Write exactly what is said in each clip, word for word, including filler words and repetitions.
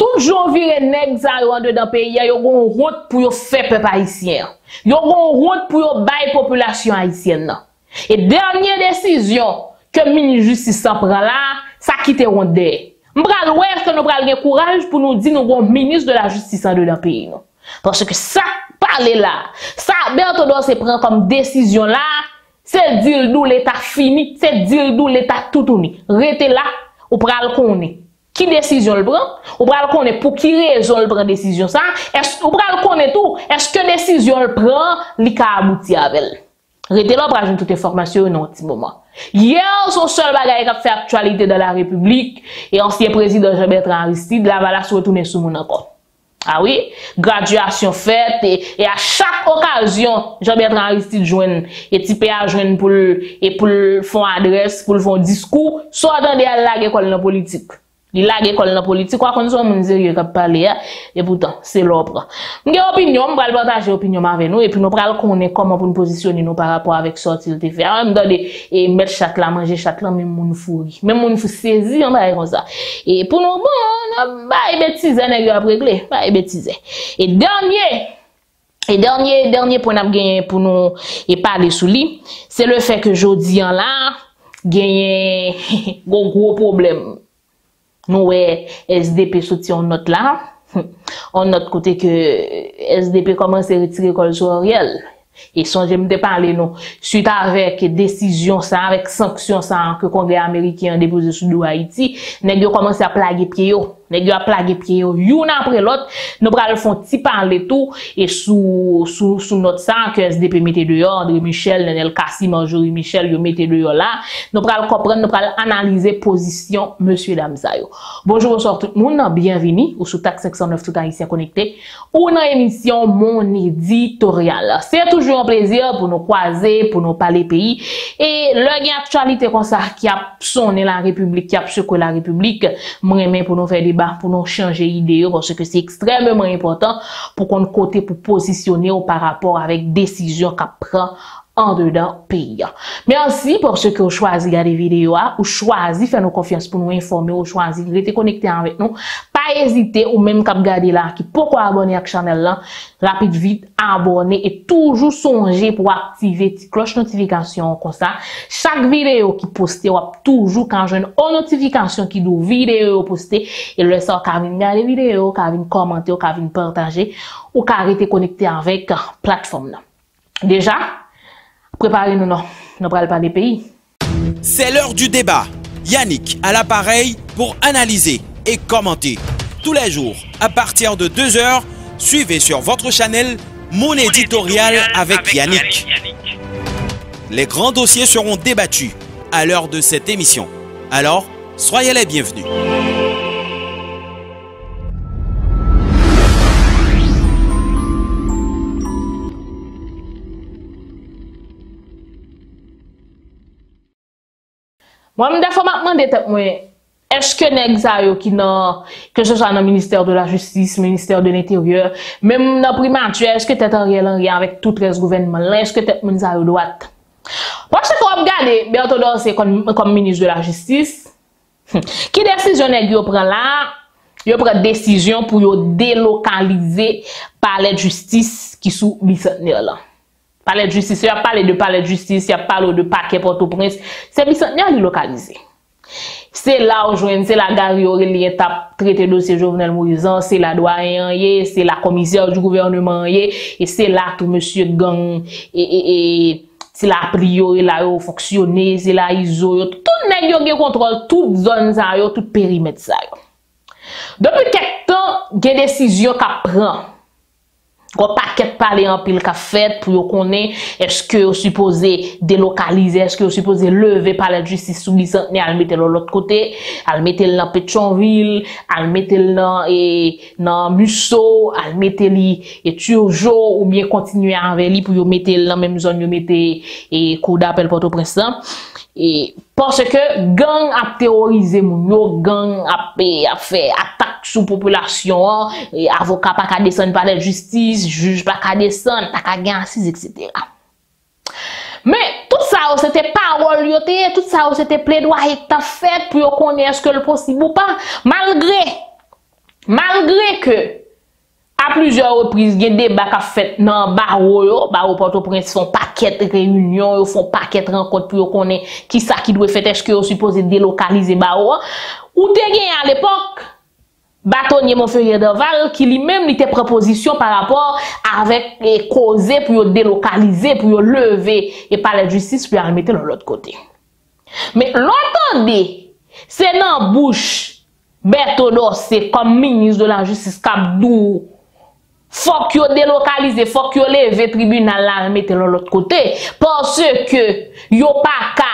Toujours viré nèg ça yo en dedans pays yo gon honte pour yo faire peuple haïtien. Yo gon honte pour yo bail population haïtienne. Et dernière décision que ministre justice prend là, ça quitte rondé. M'bral ouest que nous bral gen courage pour nous dire nous gon ministre de la justice en dedans pays non. Parce que ça parler là, ça Bertrand Dossé prend comme décision là, c'est dire d'où l'état fini, c'est dire d'où l'état tout tourné. Rete là ou pral connait. Qui décision le prend? Ou pral connait pour qui raison le prend décision ça? Est-ce ou pral connait tout? Est-ce que décision le prend li ka abouti avec? Rete là pour toute information dans un petit moment. Hier, son seul bagage qui a fait actualité dans la République et ancien président Jean-Bertrand Aristide la va la retourner sous mon encore. Ah oui, graduation faite et, et à chaque occasion, Jean-Bertrand Aristide joigne et type a joigne pour et pour font adresse, pour font discours, soit attendez à la l'école dans politique. Il a l'école dans politique, quoi qu'on soit mon sérieux qui parler et pourtant c'est l'opre. Nous avons opinion, nous allons partager opinion avec nous et puis nous allons connaître comment pour nous positionner nous par rapport avec sortir de faire. On donne et mettre châtelain manger châtelain même mon fourri, même mon fou saisi on va comme ça. Et pour nous bon, bah bêtise n'est pas réglé, bah bêtise. Et dernier Et dernier dernier point n'a gagné pour nous et parler sous lui, c'est le fait que jodi en là gagné gros gros problème. Nous, S D P soutient notre là. On notre côté que S D P commence à retirer col sur Ariel. Et son j'aime de parler nous. Suite avec décision ça, avec sanction ça, que Congrès américain déposé sur Haïti, nèg yo commence à plaguer pied yo. Nèg yo a plagué pied yo, une après l'autre. Nous pral font ti parler tout. Et sous, sous, sous notre sang que S D P mette dehors, André Michel, Nenel Kassim, Jouri Michel, yo mette dehors là. Nous pral comprendre, nous pral analyser position Monsieur Damzayo. Bonjour, bonsoir tout le monde. Bienvenue au sous taxe cinq cent neuf tout haïtien connecté. Ou dans émission Mon éditorial. C'est toujours un plaisir pour nous croiser, pour nous parler pays. Et le gain actualité comme ça qui a sonné la République, qui a secoué la République, moi-même pour nous faire débat, pour nous changer idée, parce que c'est extrêmement important pour qu'on côté pour positionner par rapport avec décision qu'a prend en dedans pays. Merci pour ceux qui ont choisi regarder vidéo, ou choisi faire nos confiance pour nous informer, ou choisi rester connecté avec nous. Pas hésiter ou même cap garder là qui pourquoi abonner à la chaîne là, rapide vite abonner et toujours songer pour activer la cloche notification comme ça. Chaque vidéo qui postée, toujours quand j'ai une notification qui doit vidéo postée et le sort qu'a vient regarder vidéo, qu'a vient commenter, qu'a vient partager ou qu'a rester connecté avec plateforme là. Déjà préparez-nous, non, nous ne parlons pas des pays. C'est l'heure du débat. Yannick à l'appareil pour analyser et commenter. Tous les jours, à partir de deux heures, suivez sur votre chaîne Mon éditorial avec Yannick. Les grands dossiers seront débattus à l'heure de cette émission. Alors, soyez les bienvenus. Moi, je me demande, est-ce que les qui n'ont, que ce soit dans le ministère de la Justice, le ministère de l'Intérieur, même dans le primature, est-ce que t'es en lien avec tout le gouvernement, est-ce que t'es en droite? Parce que vous regardez, Bertrand Dossé comme, comme ministre de la Justice, qui décision vous prend là? Vous prenez décision pour délocaliser palais de justice qui sous bicentenaire là. Palais de justice, il y a parlé de palais de justice, il y a parlé de paquet Port-au-Prince. C'est bicentenaire localisé. C'est là où joignent, c'est la gare Aurélien tap traité dossier Jovenel Moïse, c'est la doyen, c'est la commissaire du gouvernement, et c'est là tout monsieur gang, et, et, et c'est la priori là où fonctionner, c'est la I S O, tout le monde contrôle toute zone, ça, tout périmètre. Ça. Depuis quelque temps, il y a des décisions qu'on prend. Gros paquet parler en pile qu'a fait pour connaître est-ce que vous supposez délocaliser, est-ce que vous supposez lever par la justice sous bicentenaire, à le mettre de l'autre côté, à le mettre dans Pétionville, à le mettre dans et dans Musso, à le mettre et Turjo ou bien continuer avec lui pour le mettre dans la même zone, le mettre et cour d'appel Port-au-Prince. Et parce que gang a théorisé moun, gang a, a fait attaque sous population, et avocat pas qu'à descendre par la justice, juge pas qu'à descendre, pas qu'à gagner assise, et cetera. Mais tout ça, c'était parole, tout ça, c'était plaidoyer que t'as fait pour qu'on ait ce que le possible ou pas, malgré Malgré que, à plusieurs reprises, il y a des débats qui fait dans le barreau, Port-au-Prince, font paquet de réunions, font paquet de rencontres pour qu'on ait qui ça qui doit faire, est-ce que vous supposez délocaliser barreau. Ou t'es gagné à l'époque, Batonier Monferrier Davall, qui lui-même était proposition par rapport avec les causes pour délocaliser, pour lever, et par la justice pour la mettre de l'autre côté. Mais l'entendez, c'est dans la bouche, Bertrand Dossé, comme ministre de la Justice, Kabdou, faut que vous délocalisez, faut que vous levez le tribunal là, mettez de l'autre côté. Parce que vous n'avez pas qu'à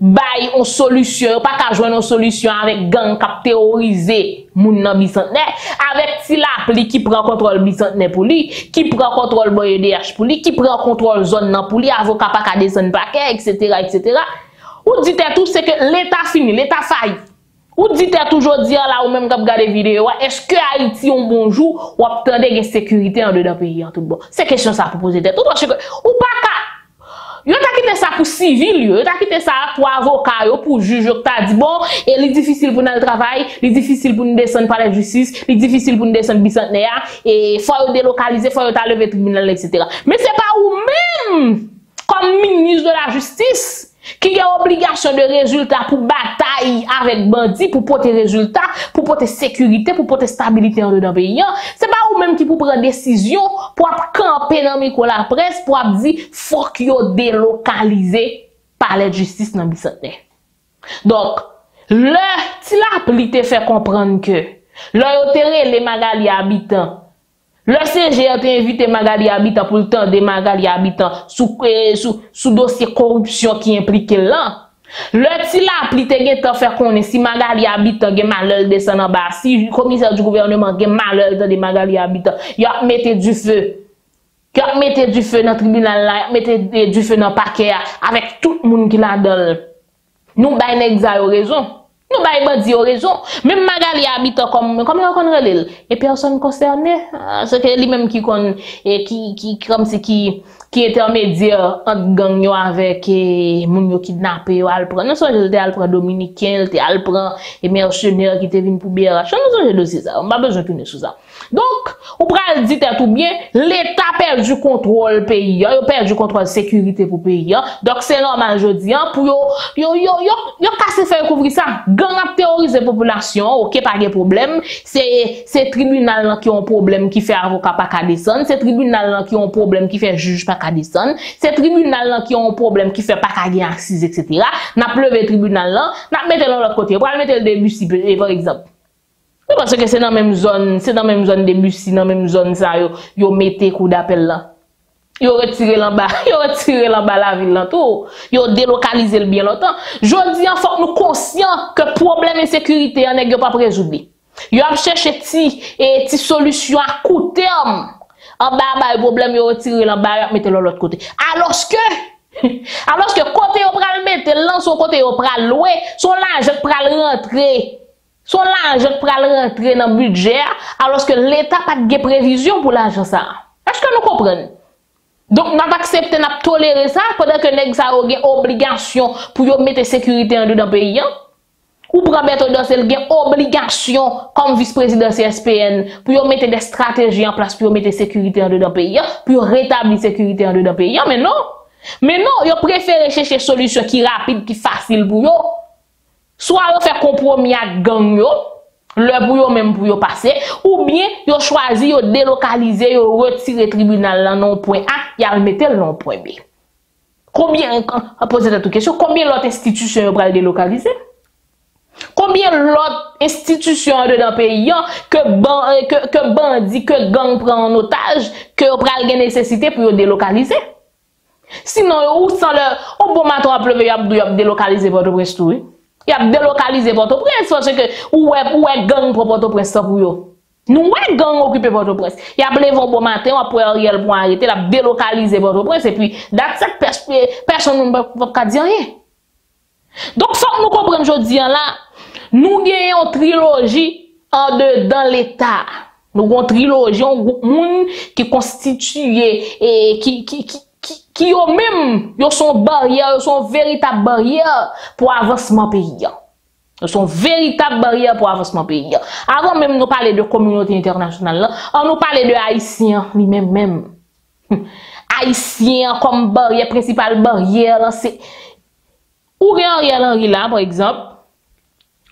bailler une solution, pas qu'à joindre une solution avec gang qui a terrorisé moun nan bicentenaire, avec si l'appli qui prend contrôle bicentenaire pour lui, qui prend contrôle boye D H pour lui, qui prend contrôle zone nan pour lui, avocat pas qu'à descendre paquet, et cetera, et cetera. Ou dites tout, c'est que l'État fini, l'État failli. Ou dites toujours dire là ou même quand vous regardez vidéo, est-ce que Haïti un bonjour ou obtenez une sécurité en dedans pays en tout bon? C'est question ça pour poser tête. Ou parce que ou pas ka, yo t'a quitté ça pour civil, yo t'a quitté ça pour avocat, yo pour juge, yo t'a dit bon, et il est difficile pour nous le travail, il est difficile pour nous descendre par la justice, il est difficile pour nous descendre bicentenaire et faut délocaliser, faut t'a lever tribunal et cetera. Mais c'est pas ou même comme ministre de la Justice qui a obligation de résultat pour bataille avec bandit, pour porter résultat, pour porter sécurité, pour porter stabilité en dedans pays. C'est pas vous même qui pour prendre décision, pour camper dans micro la presse, pour dire faut qu'il y délocaliser par la justice dans le bicentenaire. Donc, le si l'appli fait comprendre que le les Magali Habitant, le C G a invité Magali Habitant pour le temps de Magali Habitant sous, eh, sous, sous dossier corruption qui implique là. Le petit l'appli te faire connaître si Magali Habitant gen malheur descend en bas, si le commissaire du gouvernement gen malheur de Magali Habitant, il a mis du feu. Il a mis du feu dans le tribunal là, il a mis du feu dans le paquet avec tout le monde qui l'a donné. Nous ba n'exayo raison. Nous pas dire raison, même Magali Habitant comme comme on connaît et personne concerné ce que lui-même qui connaît et qui qui comme c'est qui qui intermédiaire entre gang yo avec moun yo kidnappé yo al prend non songe le al prend dominicain le al prend et mercenaire qui était venu pour B R H non songe dossier ça on pas besoin tourner sur ça. Donc on pral dit tout bien l'état perd du contrôle pays yo perd du contrôle sécurité pour pays donc c'est normal jodi pour yo yo yo yo casser faire couvrir ça. On théorise la population, ok, pas de problème. C'est le tribunal qui a un problème qui fait avocat pas qu'à descendre. C'est le tribunal qui a un problème qui fait juge pas qu'à descendre. C'est le tribunal qui a un problème qui fait pas qu'à gagner assise, et cetera. N'a pleuvé le tribunal, n'a mettre l'autre côté. Pour mettre le début, si, par exemple. Parce que c'est dans la même zone, c'est dans la même zone début, si, dans la même zone, ça, yo mettez coup d'appel là. Yo retiré l'en bas, yo retiré l'en bas la ville l'entour, yo délocalisé le bien longtemps. Jodi en faut nous conscient que problème insécurité en nèg pas résoudre. Yo a cherché ti et ti solution à court terme. En bas ba problème yo retiré l'en bas mettre l'autre côté. Alors que alors que côté yo pral mettre l'en son côté yo pral louer, son l'argent pral rentrer. Son l'argent pral rentrer dans budget alors que l'état pas de prévision pour l'argent ça. Est-ce que nous comprenons? Donc, nous avons accepté, nous avons toléré ça pendant que nous avons une obligation pour mettre la sécurité en dedans pays. Ou pour Bertrand Dossé, nous avons une obligation comme vice-président C S P N pour mettre des stratégies en place pour mettre la sécurité en dedans pays, pour rétablir la sécurité en dedans pays. Mais non, mais non, ils préfèrent chercher des solutions qui sont rapides, qui sont faciles pour eux. Soit ils font compromis avec gang, le bouillon même pour passer, ou bien yo choisi, yo délocaliser, yo retirer tribunal là non point A, y a le mettre non point B. Combien, on pose cette question, combien l'autre institution yo pral délocaliser? Combien l'autre institution dedans pays que ban, que, que bandit, que gang prend en otage, que yo pral gen nécessité pour yo délocaliser? Sinon, ou sans le, au bon matin à pleuve, yo ap délocaliser votre restaurant. Il a délocalisé Port-au-Prince parce que où est gang pour Port-au-Prince pour yo. Nous ouais gang occupé Port-au-Prince. Il a levé bon matin après Ariel pour arrêter, il a délocalisé Port-au-Prince et puis that's it, personne ne peut dire rien. Donc faut que nous comprenions aujourd'hui là, nous gagnons une trilogie en dedans l'État. Nous avons une trilogie, un groupe monde qui constitué et qui qui qui qui, qui yo même, yo son barrière, yo son véritable barrière pour avancement pays. sont véritables barrières pour l'avancement pays. Avant même nous parler de communauté internationale, on nous parlait de Haïtiens, lui-même même. Haïtiens comme barrière, principale barrière, c'est ou Ariel Henry là, par exemple,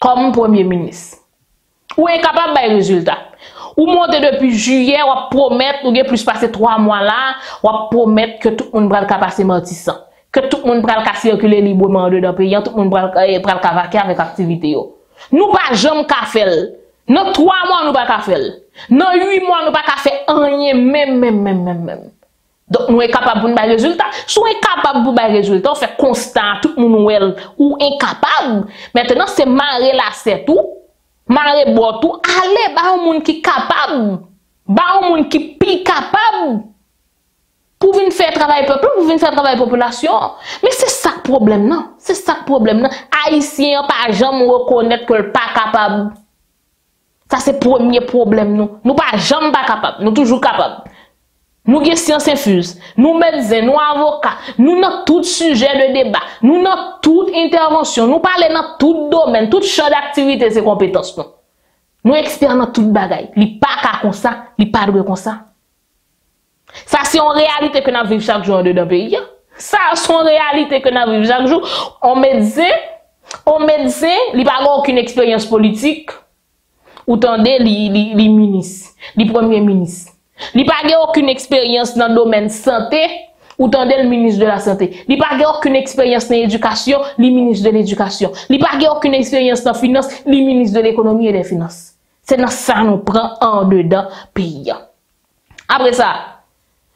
comme premier ministre. Ou incapable de résultat. Ou monter depuis juillet, ou promettre, ou plus passer trois mois là, ou promettre que tout le monde va passer mortissant. Que tout le monde va circuler librement dedans pays, tout le monde va vaquer avec activité. Nous pas jamais faire. Dans trois mois, nous pas faire. Dans huit mois, nous pas faire rien, même, même, même, même, même. Donc, nous sommes capables de nous faire des résultats. Si nous sommes capables de nous faire des résultats, on fait constant, tout le monde ou incapable. Maintenant, c'est marrer là, c'est tout. Marrer bon tout. Allez, bah, un monde qui est capable. Bah, un monde qui est plus capable. Pour venir faire travail peuple, pour venir faire travail population. Mais c'est ça le problème, non? C'est ça le problème, non? Haïtiens, pas jamais reconnaître que le pas capable. Ça, c'est le premier problème, non? Nous pas jamais pas capable. Nous toujours capables. Nous sommes sciences infuses, nous médecins, nous avocats, nous avons tout sujet de débat, nous avons toute intervention, nous parlons dans tout domaine, toute chose d'activité, c'est compétence. Nous sommes experts dans toute bagaille. Ils ne sont pas comme ça, ils ne sont pas comme ça. Ça, c'est une réalité que nous vivons chaque jour dans le pays. Ça, c'est une réalité que nous vivons chaque jour. On médecin, on médecin, il n'a pas aucune expérience politique. Ou tendez, les ministres, les premiers ministres. Il n'a pas aucune expérience dans le domaine santé, ou dans le ministre de la santé. Il n'a pas aucune expérience dans l'éducation, le ministre de l'éducation. Il n'a pas aucune expérience dans la finance, le ministre de l'économie et des finances. C'est dans ça que nous prenons en dedans pays. Après ça,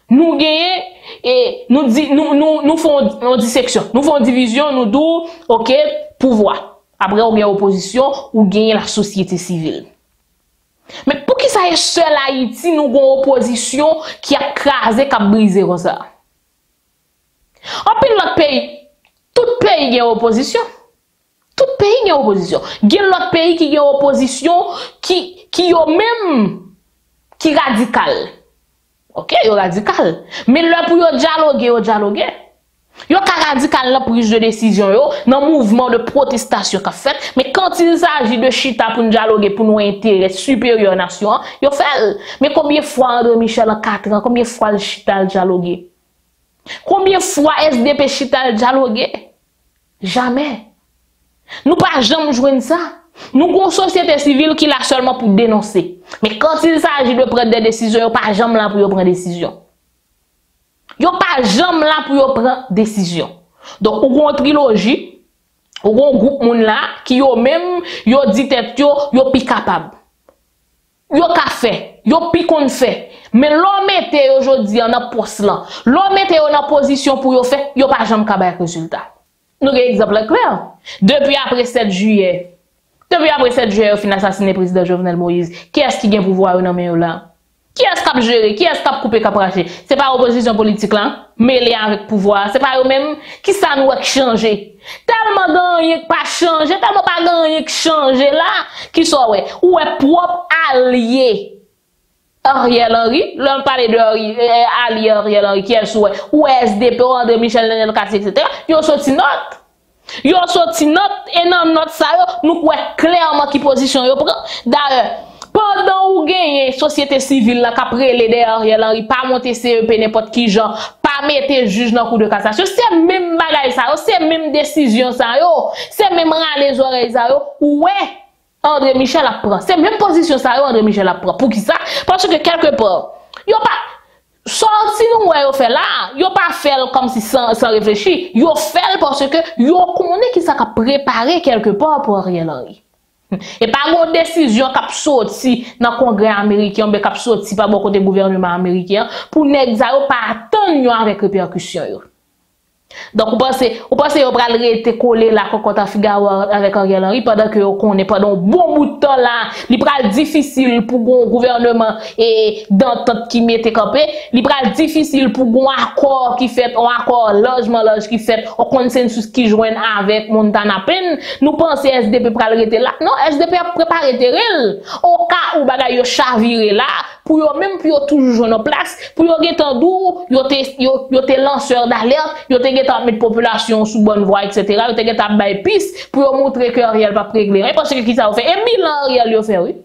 nous gagnons et nous nous nous nous faisons dissection, nous faisons division, nous disons, ok, pouvoir. Après, on gagne opposition, ou gagne la société civile. Mais pour qui ça est seul Haïti, nous avons une opposition qui a crasé, qui a brisé comme ça. En plus, l'autre pays, tout pays a une opposition. Tout pays a une opposition. Il y a l'autre pays qui a une opposition qui, qui est même, qui est radicale. Ok, il est radical. Mais là, pour dialoguer, il dialoguer. Yo ka radical la prise de décision yo dans mouvement de protestation qu'a fait, mais quand il s'agit de chita pour nous dialoguer pour nos intérêts supérieurs nation yo fait. Mais combien de fois André Michel en quatre ans, combien de fois le chita dialoguer, combien de fois S D P chita dialoguer? Jamais. Nous pas jamais joindre ça. Nous avons une société civile qui l'a seulement pour dénoncer, mais quand il s'agit de prendre des décisions, yo pas jamais là pour yo prendre décision. Yo pas jamais là pour prendre décision. Donc ou gon trilogie, ou gon groupe moun là qui yo même yo dit tête yo yo pi capable. Yo ka fait, yo pi kon fait. Mais l'on mette aujourd'hui en poste là, l'on mette en position pour yo faire, yo pas jamais ka bay résultat. Nous gen exemple clair. Depuis après sept juillet. Depuis après sept juillet, au final assassiné président Jovenel Moïse. Qui est-ce qui gen pouvoir nan men yo là? Qui est-ce qui a géré? Qui est-ce qui a coupé, qui a raché? Ce n'est pas l'opposition politique, là. Mêlée avec le pouvoir. Ce n'est pas eux-mêmes qui ça nous a changé. Tellement gagné qui pas changé, tellement pas gagné qui changé, là, qui sont, ouais. Ou est propre allié Ariel Henry. L'on parle de allié Ariel Henry, qui est souhait. Ou S D P, André Michel, Nenel Kassim, et cetera. Ils ont sorti note. Ils ont sorti note, énorme note, ça, nous, ouais, clairement qui position, ils prennent. D'ailleurs, pendant ou gagne société civile la après les derrière Henry pas monter C E P n'importe qui genre pas mettre juge dans cour de cassation, c'est même bagaille ça, c'est même décision ça yo, c'est même râler oreilles ça yo. Ouais, André Michel a prend, c'est même position ça yo André Michel a prend. Pour qui ça? Parce que quelque part, yo pas sorti nous ouais yo fait là, yo pas fait comme si sans sans réfléchir, yo fait parce que yo connaît qui ça qu'a préparé quelque part pour Ariel Henry. Et par une décision qui a sorti dans le Congrès américain, qui a sorti par beaucoup de gouvernement américain, pour ne pas attendre avec répercussions. Donc, vous pensez que vous allez être collé là, quand vous avec Ariel Henry, pendant que vous connaissez pendant un bon bout de temps là, il est difficile pour le gouvernement et d'entente qui mette campé, il est difficile pour un accord qui fait, un accord logement loge qui fait, un consensus qui joint avec Montana Pen. Nous pensons S D P pour aller là. Non, S D P a préparé terrain. Au cas où bagaille chaviré là, pour eux même pour eux toujours en place, pour eux être en doux, ils étaient lanceurs d'alerte, ils étaient à mettre population sous bonne voie, et cetera. Ils étaient à bailler piste pour montrer que Ariel va régler. Parce que qui ça fait? Et bilan Ariel fait oui.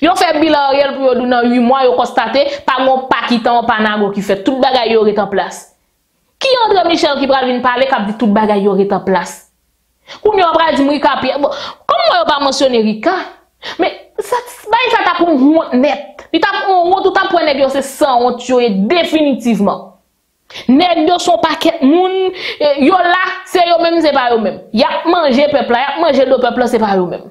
Ils ont fait bilan Ariel pour eux dans huit mois, ils ont constaté pas mon paquitan panago qui fait toute bagaille aurait en place. Qui André Michel qui va venir parler qui dit toute bagaille aurait en place? Ou ne va dire Rika Pierre. Bon, comment on va mentionner Rika? Mais ça ça t'a pour honte net. Il t'a on honte tout t'a pour nèg c'est sans honte définitivement. Nèg yo son paquet moun yo là c'est yo même c'est pas yo même. Y a manger peuple là, y a manger le peuple c'est pas yo même.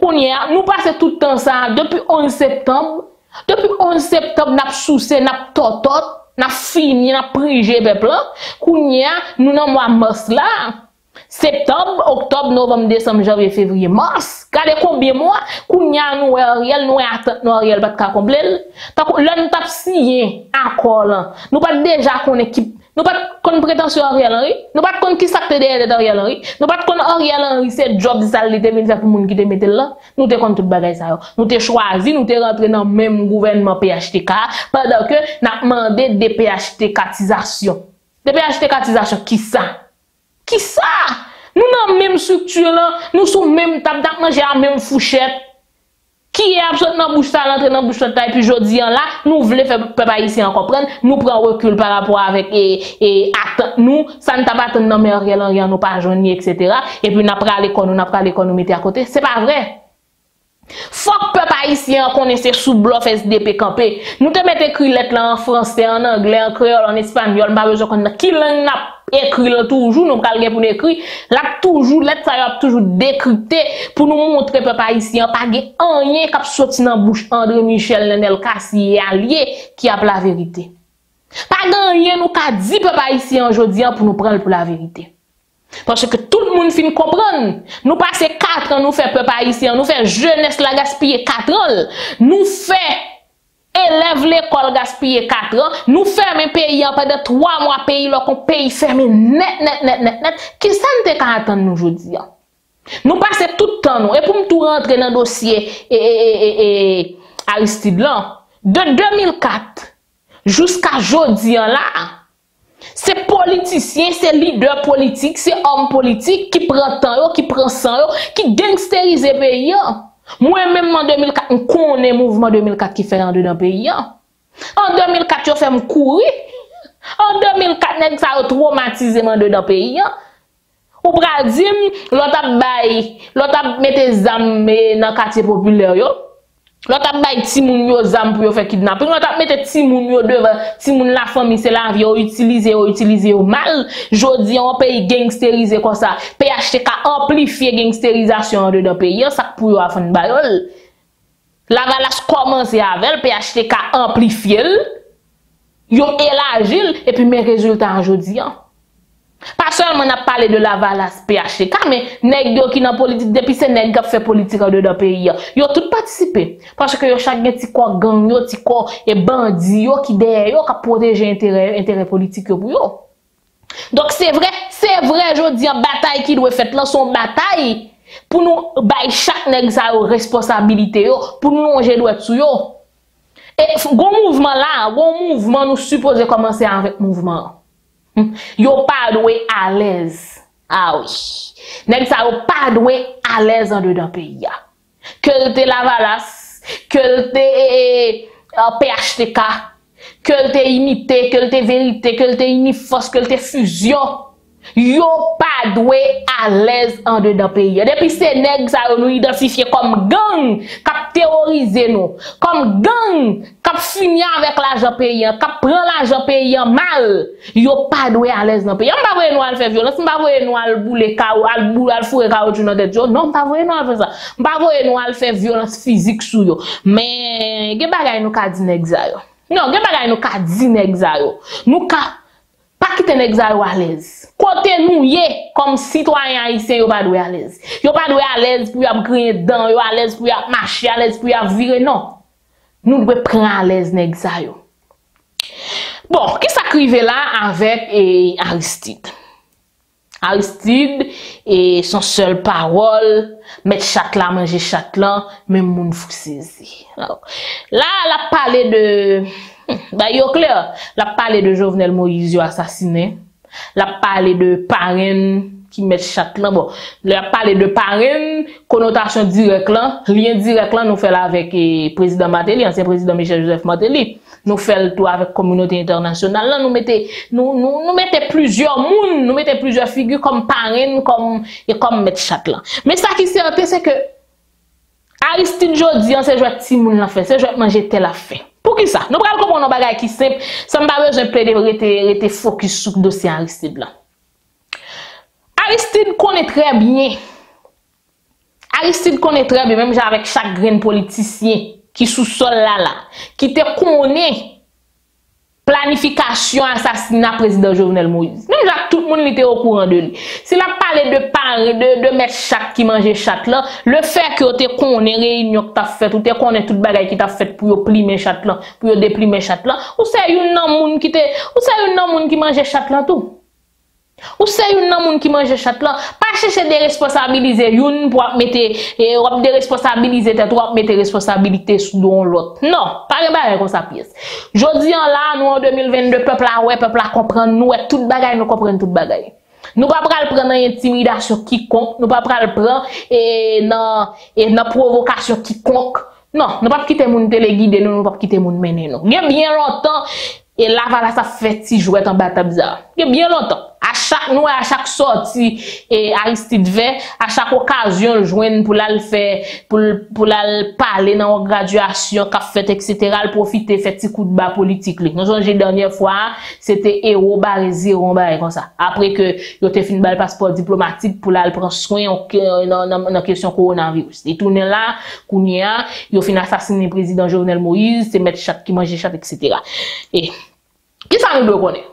Kounya nous passer tout le temps ça depuis onze septembre, depuis onze septembre n'a soussé, n'a totot, n'a fini, n'a priger peuple là. Kounya nous dans mois mars là. Septembre, octobre, novembre, décembre, janvier, février, mars. Regardez combien de mois, Kounia nous Ariel, nous attendons nous Ariel pas de complet. Là nous tap signé accord là. Nous pas déjà qu'on équipe, nous pas qu'on prétention Ariel Henry, nous pas qu'on qui s'acte derrière Ariel Henry, nous pas qu'on Ariel Henry c'est job sale déterminer pour monde qui te mettre là. Nous te compte tout bagaille ça. Nous te choisi, nous te rentré dans même gouvernement P H T K pendant que n'a demandé des P H T K-tisation. Des P H T K-tisation qui ça? Qui ça? Nous dans même structure là, nous sommes même table manger à même fourchette. Qui est absolument bouche ça l'entrée dans bouche ça et puis jodi en là, nous voulons faire peuple haïtien comprendre, nous prend recul par rapport avec et et attend nous, ça ne t'a pas attendre mais Ariel Henry nous pas joindre et cetera et puis n'a pas aller nous n'a pas aller nous mettre à côté, c'est pas vrai. Faut que peuple haïtien connaisse sous bluff S D P campé. Nous te mettez crillette là en français, en anglais, en créole, en espagnol, pas besoin qu'on qui langue n'a écrire toujours nous quelqu'un pour écrire là toujours là ça y a toujours décrypté pour nous montrer peuple haïtien pas gagner rien qui a sorti dans bouche André Michel Nenel Kassim allié qui a la vérité pas gagner nous qu'a dit peuple haïtien aujourd'hui pour nous prendre pour la vérité parce que tout le monde fin comprendre nous passer quatre ans nous fait peuple haïtien nous fait jeunesse la gaspiller quatre ans nous fait élève l'école gaspillé quatre ans, nous fermons pays en pendant trois mois, pays là qu'on pays fermé net, net, net, net, net. Qui ça ne te qu'à attendre nous aujourd'hui? Nous passons tout le temps, nous, et pour me tout rentrer dans le dossier et, et, et, et Aristide là, de deux mille quatre jusqu'à aujourd'hui là, c'est politicien, c'est leader politique, c'est homme politique qui prend temps, qui prend sang, qui gangsterise le pays. Moi-même en deux mille quatre, on connaît le mouvement deux mille quatre qui fait en dedans pays. En deux mille quatre, on fait me courir. En deux mille quatre, on ça a traumatisé en dedans pays. Ou bradim, l'autre a baillé, l'autre a mis des âmes dans le quartier populaire. L'autre a baillé Timoun yo zam pour faire kidnapping. L'autre a mis Timoun yo devant Timoun la famille, c'est la vie, on utilise, on utilise mal. Jodi, on pays gangsterisé comme ça. P H T K amplifié gangsterisation dedans pays, ça pour yon afan bayol. La valas commence avec P H T K amplifié, yon élargil, et puis mes résultats aujourd'hui. Pas seulement on a parlé de la valas P H T K, mais nèg yo qui nan politique depuis c'est nèg qui fait politique dedans pays. Yo tout participé parce que yo chaque petit corps gang yo, petit corps et bandi yo qui derrière yo qui protéger intérêt intérêt politique pour yo. Donc c'est vrai, c'est vrai, je dis en bataille qui doit faire là son bataille pour nous bailler chaque nèg sa responsabilité yo, pour nous longer doit sou yo. Et gros mouvement là, gros mouvement nous supposé commencer avec mouvement. Hmm. Yo pas doué à l'aise. Ah oui. Nèg sa yo pas doué à l'aise en dedans pays ya. Que te la valas, que te uh, P H T K, que te imité, que te vérité, que te uniforce, que te fusion. Yo pas doué à l'aise en dedans pays. Depuis ces nèg ça nous identifié comme gang, cap terroriser nous, comme gang, cap finir avec l'argent payant, cap prend l'argent payant mal. Yo pas doué à l'aise dans pays. On pas voyer nous al faire violence, on pas voyer nous al bouler kao, al bouler al fourrer kao dans tête yo. Non, on pas voyer nous al faire ça. On pas voyer nous al faire violence physique sur yo. Mais gen bagay nous ka di nèg ça yo. Non, gen bagay nous ka di nèg ça yo. Nous ka pas quitter nèg ça yo à l'aise. Côté nous yé comme citoyen haïtien yo pas doué à l'aise. Yo pas doué à l'aise pour y a crier dedans, yo à l'aise pour y a marcher, à l'aise pour y a virer non. Nous devons prendre à l'aise nèg ça yo. Bon, qu'est-ce qui s'est arrivé là avec Aristide? Aristide, et son seul parole, mettre châtelain, manger châtelain, même moun fou saisi. Là, la parlé de, bah, yo clair, la parlé de Jovenel Moïse, assassiné, la parlé de parrain, qui met châtelain, bon, la parlé de parrain, connotation directe là, lien direct là, nous fait là avec le président Matéli, ancien président Michel Joseph Matéli. Nous faisons tout avec la communauté internationale. Là, nous mettons, nous, nous, nous mettons plusieurs mouns, nous mettons plusieurs figures comme parrain, comme, et comme maître châtelain. Mais ça qui s'est passé, c'est que, Aristide Jodi, c'est joué petit moun la fait, c'est joué manger tel la fait. Pour qui ça? Nous prenons comprendre un bagage qui simple, ça me paraît, j'ai plaidé, rester focus sur le dossier Aristide là. Aristide connaît très bien. Aristide connaît très bien, même avec chaque grain politicien. Qui sous-sol là, là, qui te connaît planification assassinat président Jovenel Moïse. Même là, tout le monde était au courant de lui. Si la parlé de parler de, de mettre chaque qui mangeait chaque là, le fait que tu connais réunion que tu as fait, ou tu connais toute bagaille qui t'a fait pour plimer chaque là, pour déplimer chaque là, ou c'est une non qui te, ou c'est une non qui mangeait chaque là tout. Ou c'est une nan moun qui mange châtelain, pas chercher de responsabiliser une pour mettre et ou de responsabiliser tête ou mettre responsabilité sur l'autre. Non, pas de bagarre comme ça pièce. Jodi en là nous en deux mille vingt-deux peuple là ouais peuple là comprend nous et toute bagaille nous comprend toute bagaille. Nous pas pral prendre intimidation quiconque, nous pas pral prendre et non et non provocation quiconque. Non, nous pas quitter moun téléguider nous, nous pas quitter moun mener non. Il y a bien longtemps et là voilà ça fait ti jouet en bata bizarre. Il y a bien longtemps. À chaque nous à chaque sortie et Aristide Vert à chaque occasion le joindre pour la le faire pour pour la parler dans graduation qu'a fait etc profiter faire petit coup de bas politique nous songe dernière fois c'était héros barré zéro barré comme ça après que yo te fin bal passeport diplomatique pour la prendre soin dans question coronavirus et tourner là kounia yo fin assassiner président Jovenel Moïse c'est mettre chat qui manger chat etc et qui ça nous doit connaître.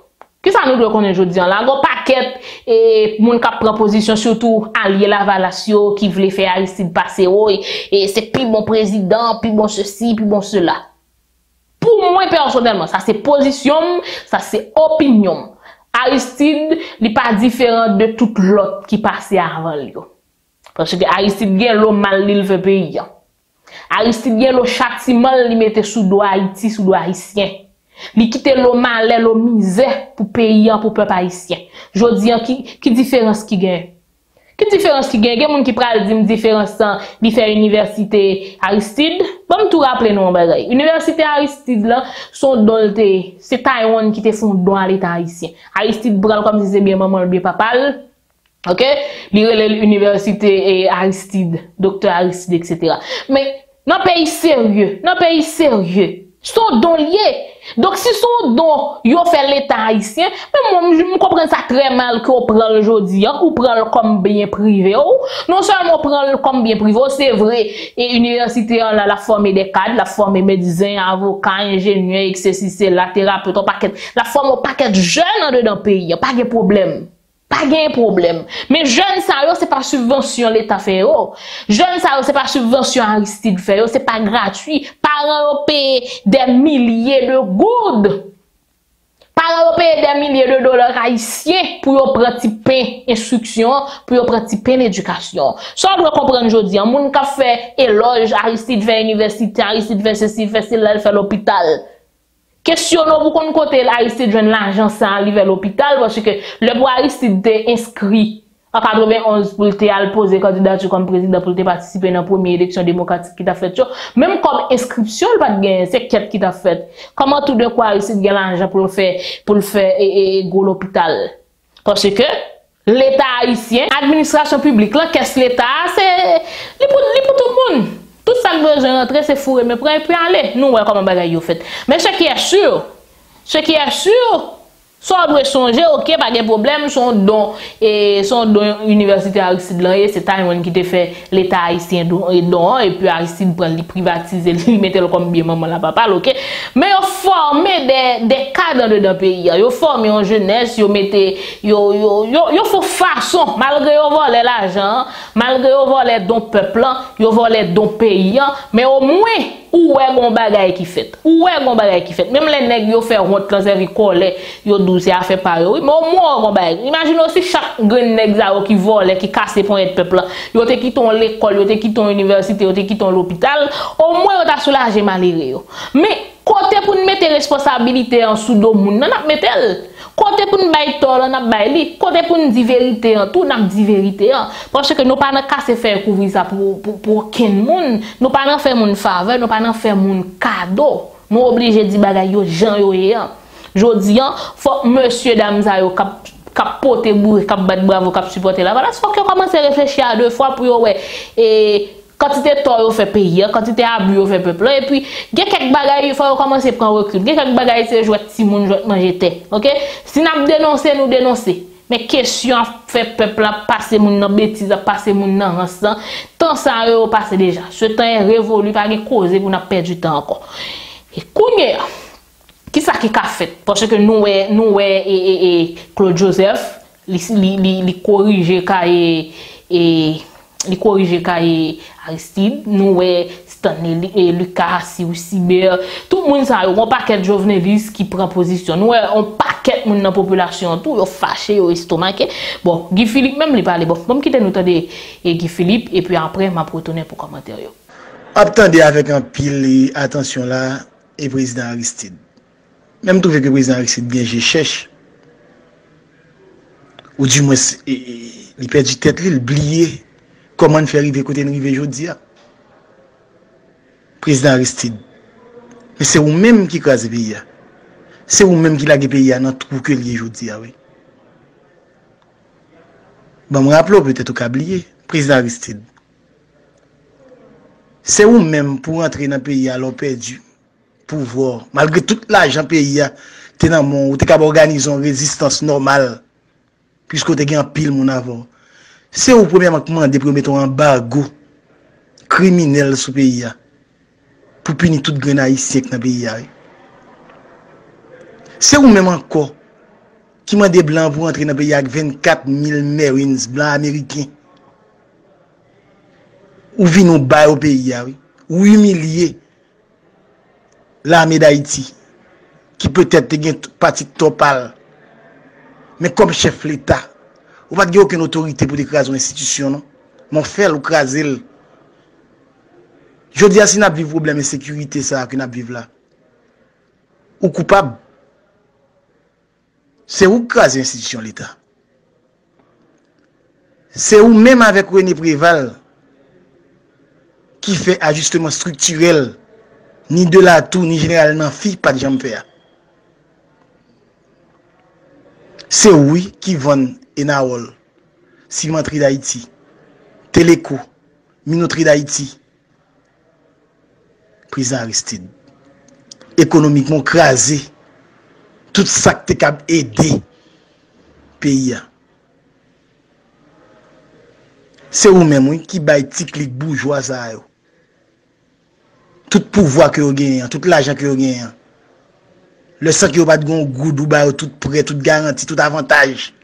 Qui ça nous doit connaître aujourd'hui? Là, on paquet et moun k'ap pran position surtout allié la Valasio qui voulait faire Aristide passer et, et c'est plus bon président, plus bon ceci, plus bon cela. Pour moi personnellement, ça c'est position, ça c'est opinion. Aristide n'est pas différent de tout l'autre qui passait avant lui. Parce que Aristide gen l'homme mal il fait pays. Aristide gen le châtiment li mette sous doigt Haïti, sous doigt haïtien. Li quitte le mal, le misère pour pays, pour peuple haïtien. Jodi an qui qui différence qui gagne? Qui différence qui gagne? Gen moun ki pral di m différence li fait université Aristide. Bon tout rappeler nous en bagay. Université Aristide là son don te, c'est Taïwan qui te font don à l'état haïtien. Aristide pral comme disait bien maman bien papa. OK? Li relè l'université et Aristide, docteur Aristide et cetera. Mais non pays sérieux, non pays sérieux. Son don lié. Donc si son don yo fait l'état haïtien, mais moi je comprends ça très mal qu'on prend le jodi ou prend le comme bien privé. Non seulement prend le comme bien privé, c'est vrai et université on la forme des cadres, la forme médecins, avocats, ingénieurs, et cetera la thérapeute, paquet, la forme au paquet jeune en dedans pays, pas de problème. Pas de problème. Mais jeune ça yo c'est pas subvention l'état fait yo. Jeune ça yo c'est pas subvention Aristide fait yo, c'est pas gratuit. Parents yo paye des milliers de gourdes. Parents yo paye des milliers de dollars haïtiens pour yo prendre ti pain instruction, pour yo prendre ti pain éducation. Ça on doit comprendre jodi, moun ka fait éloge Aristide fait université, Aristide fait ceci, fait cela, fait l'hôpital. Questionnons vous qu'on côté Aristide Jeune l'argent ça à l'hôpital parce que le bois Aristide est inscrit en quatre-vingt-onze pour le poser candidature comme président pour participer dans la première élection démocratique qui t'a fait même comme inscription le pas de gain c'est quête qui t'a fait comment tout de quoi Aristide gagne l'argent pour le faire pour le faire et, et, et go l'hôpital parce que l'état haïtien administration publique là qu'est-ce l'état c'est les pour, les pour tout le monde. Tout ça que besoin d'entrer, c'est fourré, mais pour puis aller, nous, ouais, comment bagaille vous fait. Mais ce qui est sûr, ce qui est sûr, soit on doit songer, ok, pas de problème, son don, et son don université Aristide là, c'est Taïwan qui te fait l'état haïtien don, et don, et puis Aristide prend, les privatiser, lui mettre le comme bien maman la papa, ok. Mais on forme des, des cadres dans le pays, on forme en jeunesse, on mettez, yo, yo, yo, yo, faut façon, malgré on vole l'argent, malgré on vole don peuple, on vole don pays, mais au moins, ou est bon bagay qui fait, ou est bon bagay qui fait, même les nèg yo fait honte dans servi collé yo douze a fait pareil. Oui, mais au moins bon bagay. Imagine aussi chaque grand nèg ça qui vole, qui casse pour être peuple là, yo te quitton l'école, yo te quitton l'université, yo te quitton l'hôpital, au moins yo t'a soulagé malheureux yo. Mais côté pour mettre responsabilité en sous dos moun, n'a pas mettre elle. Côté pour nous bailler tort, n'a pas bailler. Côté pour nous dire vérité en tout, n'a pas dit vérité en. Parce que nous pas nan casser faire couvrir ça pour pour pour ken moun, nous pas nan faire moun faveur, nous pas nan faire moun cadeau. Nous obligé di bagay yo jan yo yan. Jodi an, faut monsieur Damzayo kap kap pote bourre, kap bat bravo, kap supporter la. Voilà, faut que commence à réfléchir à deux fois pour ouais et quantité de tort fait payer, quantité d'abus fait peuple. Et puis, il y a quelques bagailles, il faut commencer à prendre recul. Il y a quelques bagailles, c'est jouer si mon jouer manger tête. OK? Si nous dénoncer, nous dénoncer. Mais question fait peuple à passer mon dans bêtise, passer mon dans rançon. Tant ça a passé déjà. Ce temps est révolu par les causes pour n'a perdre du temps encore. Et kounye, qui ça qui a fait parce que nous nous et et et Claude Joseph, li li li corriger et et les corriger Kaye Aristide, nous Stanley et Lucas si aussi tout le monde ça un paquet de journalistes qui prend position, nous on paquet monde dans population tout yo fâché yo estomaqué. Bon, Guy Philippe même il parle bon. Bon quitter nous attendez et Guy Philippe et puis après m'a retourner pour commentaire yo. Attendez avec un pile attention là et président Aristide. Même trouver que président Aristide bien je cherche ou du moins il perd du tête, il oublié. Comment faire arriver côté de rive aujourd'hui? Président Aristide. Mais c'est vous-même qui crase le pays. C'est vous-même qui l'a pays dans le trou que lié aujourd'hui. Bon, me rappelons peut-être au oublié, président Aristide. C'est vous-même pour entrer dans le pays à l'on perdu pouvoir. Malgré tout l'argent pays, vous êtes capable d'organiser une résistance normale. Puisque vous avez un pile mon avant. C'est au premier moment de promettre un embargo criminel sur le pays pour punir tout grand haïtien dans le pays. C'est ou même encore qui m'a des blancs pour entrer dans le pays avec vingt-quatre mille marines blancs américains. Ou vin au bas au pays, ou humilier l'armée d'Haïti qui peut-être est une partie topale, mais comme chef de l'État. Ou pas de aucune autorité pour décraser une institution, non? Mon frère, ou craser. Je dis à si n'a pas de problème de sécurité, ça, que n'a pas là. Ou coupable. C'est où craser l'institution de l'État. C'est où même avec René Préval, qui fait ajustement structurel, ni de la tour, ni généralement fille, pas de jambe faire. C'est oui qui vend. Enaol, Cimenterie d'Haïti, Téléco, Minoterie d'Haïti, président Aristide. Économiquement crasé, tout ça qui est capable d'aider pays. C'est vous-même qui baille clic bourgeois ça. Tout pouvoir que vous gagnez, tout l'argent que vous gagnez. Le sang qui vous bat de goût, tout prêt, tout garantie, tout avantage.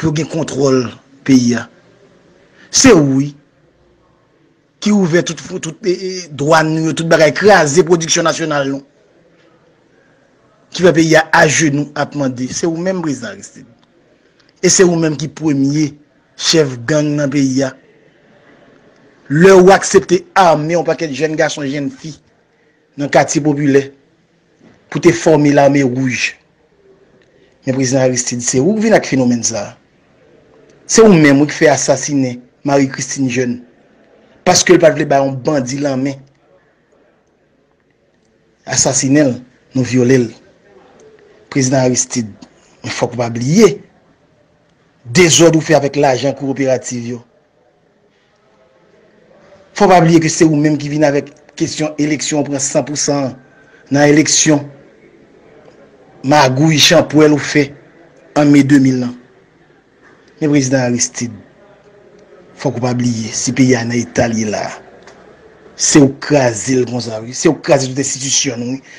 Pour qu'il contrôle le pays. C'est oui qui ouvre toute douane, toute bagaille, écraser la production nationale. Qui va payer à genoux à demander. C'est vous-même, président Aristide. Et c'est vous-même qui premier chef gang dans le pays. Le ou accepter armé un paquet de jeunes garçons, jeunes filles dans le quartier populaire pour te former l'armée rouge. Mais président Aristide, c'est vous qui venez avec le phénomène ça. C'est vous-même qui fait assassiner Marie-Christine Jeune. Parce que le peuple est un bandit en main. Assassiner, nous violer. Président Aristide, il ne faut pas oublier. Désordre fait avec l'argent coopératif. Il ne faut pas oublier que c'est vous-même qui venez avec la question élection, on prend cent pour cent dans l'élection. Magouille Champouel ou fait en mai deux mille. Mais président Aristide, faut qu'on pas oublier, si pays en Italie là, c'est au craser le Gonzague, c'est au craser toute institution,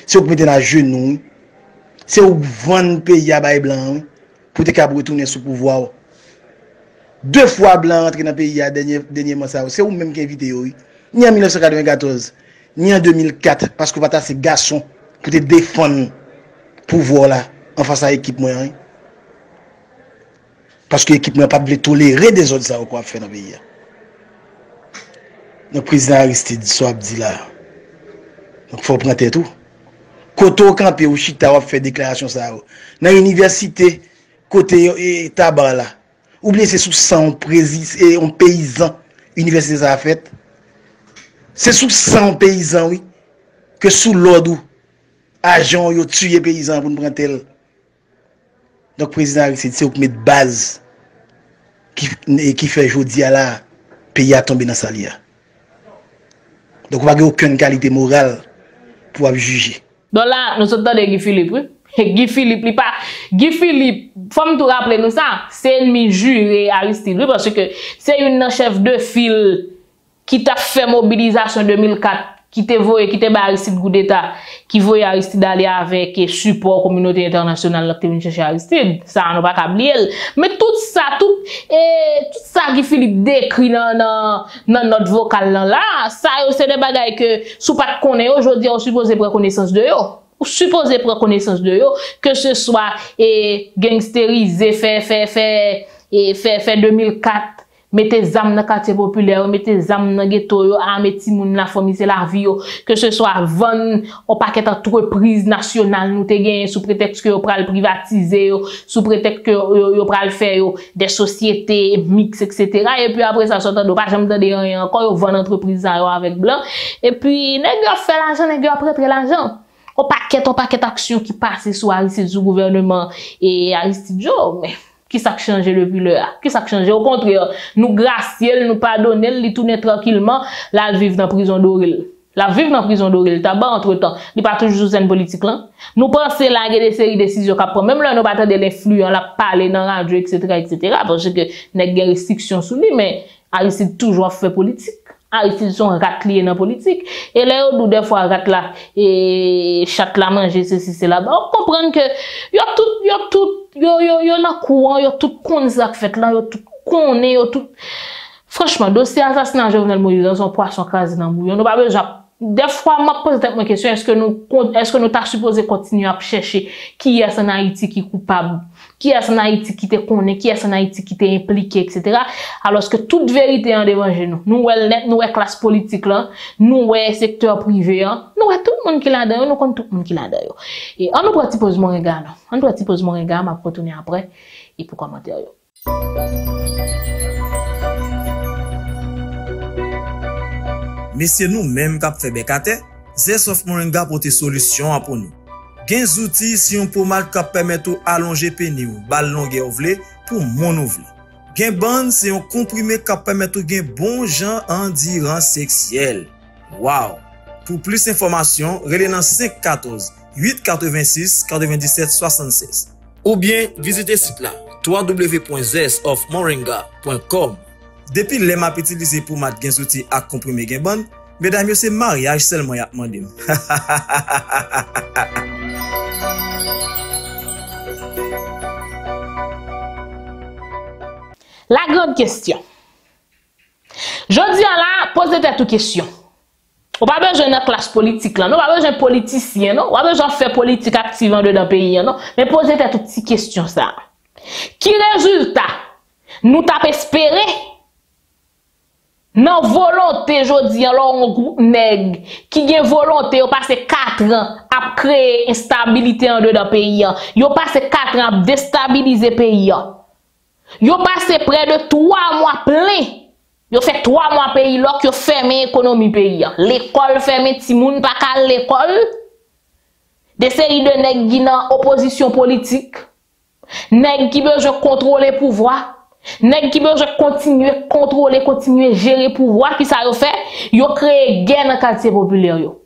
c'est au mettre la genou, c'est au vendre pays à bail blanc pour te capable retourner sous pouvoir. Deux fois blanc rentrer dans pays à dernièrement ça, c'est au même qui invité ni en mille neuf cent quatre-vingt-quatorze, ni en deux mille quatre, parce que vous avez ces garçons pour te défendre le pouvoir là, en face à l'équipe. Hein? Parce que l'équipe n'a pas voulu tolérer des autres ça qu'on fait dans le pays. Le président Aristide soit dit là. Donc il faut prendre tout. Côté au campé ou Chita a fait déclaration ça. Dans l'université, côté tabac là. Oubliez c'est sous ça on paysan. Université ça a fait. C'est sous ça on paysan, oui. Que sous l'ordre, agents ont tué paysan pour nous prendre tel. Donc président Aristide, c'est une base qui, qui fait jodi à la pays à tomber dans sa lia. Donc on n'a aucune qualité morale pour juger. Donc là, nous sommes dans Guy Philippe. Guy Philippe, il pas. Guy Philippe, il faut nous rappeler nous ça, c'est l'ennemi juré Aristide, parce que c'est une chef de file qui t'a fait mobilisation deux mille quatre, qui t'a voyé, qui t'a Aristide coup d'État, qui voyait Aristide aller avec support communauté internationale, qui t'a chercher Aristide. Ça, on n'a pas oublié. Mais tout ça, tout, et, tout ça, Guy Philippe décrit dans notre vocal là, ça, c'est des bagailles que, sous pas de connaître aujourd'hui, on suppose pour connaissance de eux. Ou supposé prendre connaissance de yo, que ce soit eh, gangsterisé, fait, fait, fait, eh, fait, fait deux mille quatre, mettez zam dans quartier populaire, mettez zam dans ghetto, armez timoun la famille, c'est la vie, que ce soit vendre au paquet entreprise nationale, nous te gagne sous prétexte que vous pral privatiser, sous prétexte que vous pral faire des sociétés mixtes, et cetera. Et puis après ça, sortant de pas jamais de rien encore, vous vendez entreprise avec blanc. Et puis, nègre fait l'argent, nègre prête l'argent. Au paquet, au paquet d'actions qui passent sur Aristide, sur le gouvernement et Aristide Joe, mais qui ça change depuis l'heure? Qui ça change? Au contraire, nous gracier, nous pardonner, les tourner tranquillement, là, vivre dans la prison d'Oril. La vivre dans la prison d'Oril, tabac entre temps, il n'y a pas toujours une politique là. Nous pensons là, il y a des séries de décisions qui prennent, même là, nous battons de l'influence, la parler dans la radio, et cetera, et cetera, parce que nous avons des restrictions sur lui, mais Aristide toujours fait politique. Aristide sont raclés dans la politique. Et là, où des fois, rat là, et chat là manger, ceci, c'est là-bas. On comprend que, y'a tout, y'a tout, y'a, y'a, y'a, y'a courant, y'a tout qu'on a fait là, y'a tout qu'on est, y'a tout. Franchement, dossier assassinat Jovenel Moïse, dans son poisson crasé dans le bouillon. Nous pas besoin. Des fois, je pose la question, est-ce que nous, est-ce que nous t'as supposé continuer à chercher qui est en Haïti qui est coupable? Qui est en Haïti qui te connaît? Qui est en Haïti qui t'est impliqué, et cetera. Alors que toute vérité est en devant nous. Nous, net, nous, est classe politique, là. Nous, est secteur privé, hein. Nous, est tout le monde qui l'a d'ailleurs. Nous, compte tout le monde qui l'a d'ailleurs. Et on nous doit t'y poser mon regard, non? On doit t'y poser mon regard, m'a retourné après. Et pour commenter, yo. Mais c'est nous-mêmes qui avons fait Bekate, c'est sauf mon gars pour tes solutions pour nous. Gain outils si on peut mal cap permettre allonger pénis ou bal longue ou vle pour mon ouvle. Gain bande c'est on comprimé cap permettre gain bon gens en dirant sexuel. Wow! Pour plus d'informations, relez dans cinq un quatre, huit huit six, neuf sept sept six. Ou bien visitez le site là w w w point zest of moringa point com. Depuis les m'a utilisé pour mat gain souti à comprimer gain bande, mesdames c'est mariage seulement y a demandé. La grande question. Jodi là, posez tête aux questions. On pas besoin de classe politique là, non, pas besoin de politicien, non, pas besoin de faire politique active en dedans pays, non, mais posez tête aux petites questions ça. Qui résultat nous t'a espéré? Non, volonté, je dis, alors, on groupe nègre, qui a volonté, on passe quatre ans à créer instabilité en dedans pays, on passe quatre ans à déstabiliser pays, on passe près de trois mois plein, on fait trois mois pays, là, on ferme l'économie pays, l'école ferme, ti moun pa ka l'école, des séries de nègres qui nan opposition politique, nègres qui veulent contrôler le pouvoir, nèg qui besoin continuer contrôler, continuer gérer pouvoir qui ça yo fait, yo créé guerre dans quartier populaire yo.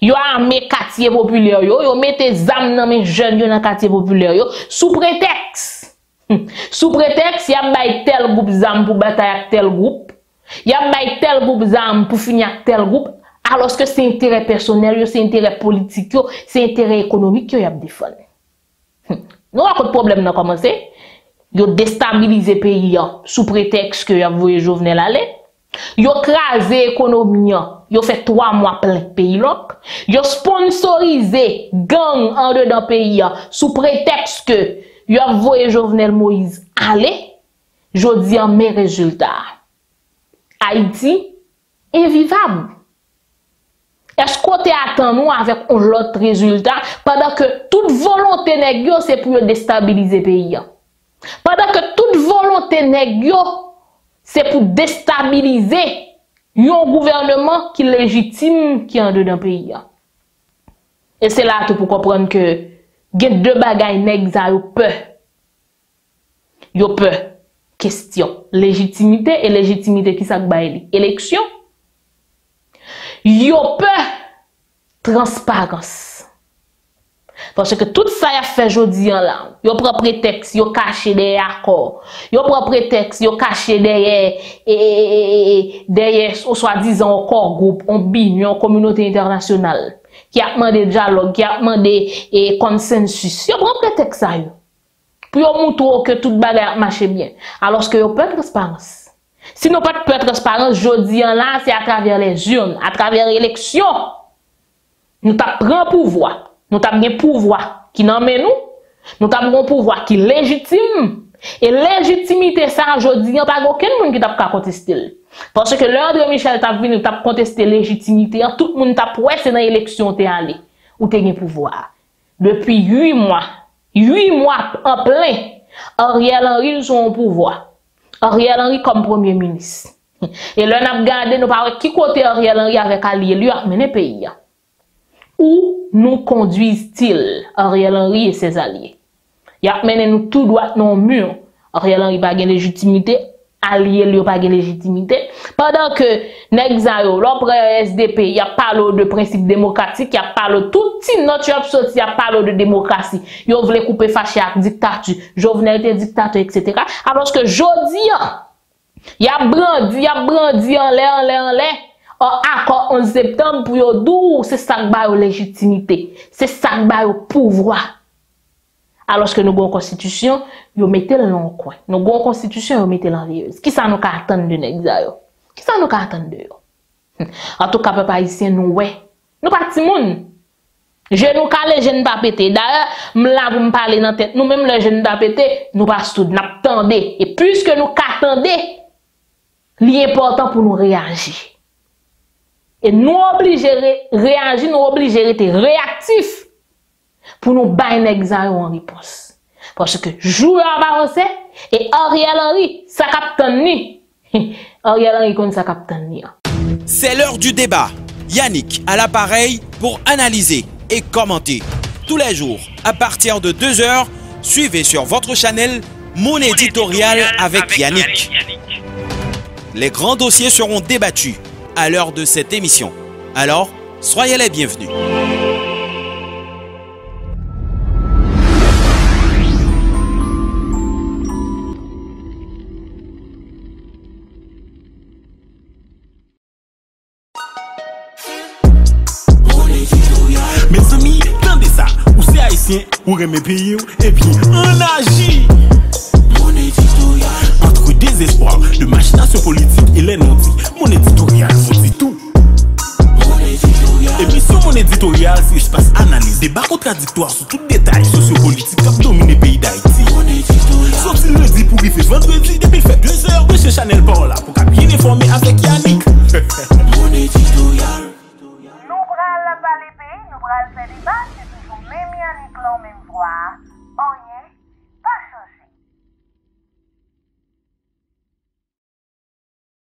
Yo armé quartier populaire yo, yo mettez zam dans mes jeunes yo dans quartier populaire yo sous prétexte. Hmm. Sous prétexte y a bay tel groupe zam pour bataille avec tel groupe, y a bay tel groupe zam pour finir avec tel groupe, alors que c'est intérêt personnel yo, c'est intérêt politique yo, c'est intérêt économique yo y a défendre. Hmm. Nous a pas problème n'a commencé. Yo déstabiliser pays sous prétexte que vous voyez Jovenel aller, Yo crasé l'économie, yo fait trois mois plein pays l'op, yo sponsorisé gang en dedans pays sous prétexte que yo voyé Jovenel Moïse aller, jodi en mes résultats. Haïti invivable. Est-ce qu'on t'attend nous avec un autre résultat pendant que toute volonté nèg yo c'est pour déstabiliser pays. Pendant que toute volonté nèg yo c'est pour déstabiliser un gouvernement qui est légitime qui est en dedans pays. Et c'est là tout pour comprendre que il y a deux bagailles nèg ça yo peur. Yo peur question légitimité et légitimité qui ça baïli élection. Yo peur transparence. Parce que tout ça y a fait jodi en là. Yo prend prétexte, yo caché derrière accord. Yo prend prétexte, yo caché derrière et derrière soi-disant encore groupe, on bigne, on communauté internationale qui a demandé dialogue, qui a demandé et consensus. Yo prend prétexte ça yo. Pour yo montrer que toute bagarre marche bien. Alors que yo peur transparence. Si nous pas de transparence, jodi en là, c'est à travers les urnes, à travers l'élection. Nous t'apprend pouvoir. Nous t'avons un pouvoir qui n'emmène nous. Nous t'avons un pouvoir qui est légitime. Et légitimité, ça, jodi, il n'y a pas aucun monde qui t'a contesté. Parce que l'André Michel t'a venu, t'a contesté légitimité. Tout le monde t'a prouvé, c'est dans l'élection, t'es allé. Ou t'es un pouvoir. Depuis huit mois, huit mois en plein, Ariel Henry, ils ont un pouvoir. Ariel Henry comme premier ministre. Et là, nous avons regardé, nous parlons qui côté Ariel Henry avec allié, lui a mené pays. Où nous conduisent-ils Ariel Henry et ses alliés? Il a mené nous tout droit dans le mur. Ariel Henry n'a pas de légitimité, allié lui n'a pas de légitimité. Pendant que Nexayo, l'opre S D P, il a parlé de principe démocratique, il a parlé de tout petit notre sorti, il a parlé de démocratie. Il a voulu couper fâché avec dictature, Jovenel était dictateur, et cetera. Alors que jodi, il a brandi, il a brandi en l'air, en l'air, en l'air. Or, accord onze septembre pour yon dou, c'est ça qui a légitimité, c'est ça qui a pouvoir. Alors que nous avons une constitution, yon mettez le long coin. Nous avons une constitution, yon mettez l'envieuse. Qui ça nous a attendu de Nexayo? Qui ça nous a attendu de yon? En tout cas, peuple haïtien, nous, ouais. Nous pas ti moun. Je nous calé, je ne pas pété. D'ailleurs, m'la vous me parler dans tête. Nous même le je ne pas pété, nous pas soud, n'attendez. Et puisque nous attendez, l'important pour nous réagir. Et nous obligés de réagir, nous obligés d'être réactifs pour nous bailler Nexayo en réponse. Parce que joueur avancé et Ariel Henry, ça capte ni. Ariel Henry compte ça capte ni. C'est l'heure du débat. Yannick à l'appareil pour analyser et commenter. Tous les jours, à partir de deux heures, suivez sur votre chaîne Mon éditorial avec Yannick. Les grands dossiers seront débattus à l'heure de cette émission. Alors, soyez les bienvenus. Mes amis, tendez ça. Ou c'est haïtien, ou remet pays, et puis on agit. Mon éditorial. Entre désespoir, de machination politique, il est non dit. Mon éditorial, on dit tout. Et puis sur mon éditorial, si je passe analyse, débat contradictoire sur tout détail sociopolitique qui domine le pays d'Haïti. Sauf si le dit pour y faire vendredi, depuis fait deux heures, monsieur Chanel Paola, pour qu'à bien informer avec Yannick. Mon éditorial. Nous prenons la balle et pays, nous prenons le débat.